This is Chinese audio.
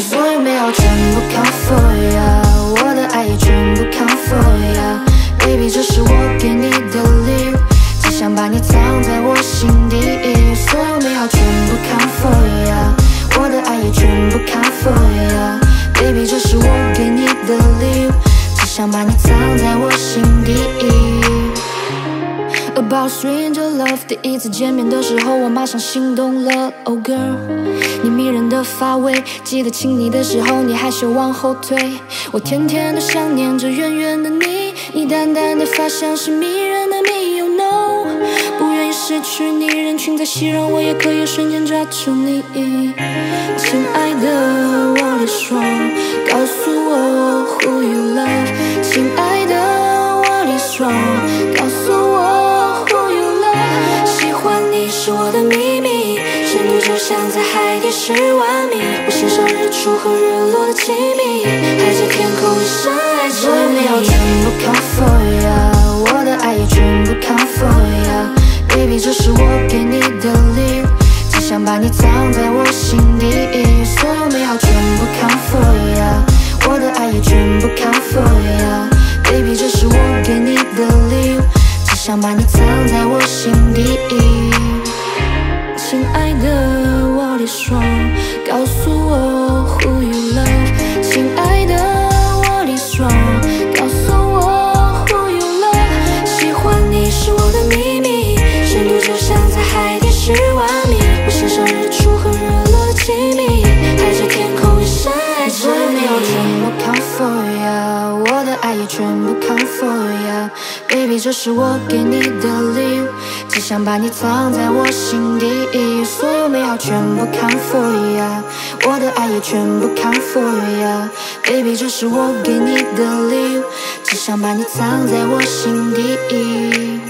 所有美好全部 count for ya， 我的爱也全部 count for ya。Baby， 这是我给你的礼物，只想把你藏在我心底。所有美好全部 count for ya， 我的爱也全部 count for ya。Baby， 这是我给你的礼物，只想把你藏在我心底。 About stranger love， 第一次见面的时候，我马上心动了。Oh girl， 你迷人的发尾，记得亲你的时候，你害羞往后退。我天天都想念着远远的你，你淡淡的发香是迷人的你。You know， 不愿意失去你，人群再熙攘，我也可以瞬间抓住你。亲爱的，我的双，告诉我 Who you love。亲爱的，我的双，告诉我。 是我的秘密，深度就像在海底10万米。我欣赏日出和日落的亲密，海着天空的深爱着你。我的美好全部 count for ya， 我的爱也全部 count for ya。Baby， 这是我给你的礼物，只想把你藏在我心底。所有美好全部 count for ya， 我的爱也全部 count for ya。Baby， 这是我给你的礼物，只想把你藏在我心底。 亲爱的，我的双，告诉我 Who you love。亲爱的，我的双，告诉我 Who you love。喜欢你是我的秘密，深度就像在海底10万米。我欣赏日出和日落的亲密，海着天空也深爱着你。我全部 count for ya， 我的爱也全部 count for ya。Baby， 这是我给你的礼物。 只想把你藏在我心底，所有美好全部 count for ya， 我的爱也全部 count for ya。Baby， 这是我给你的礼物，只想把你藏在我心底。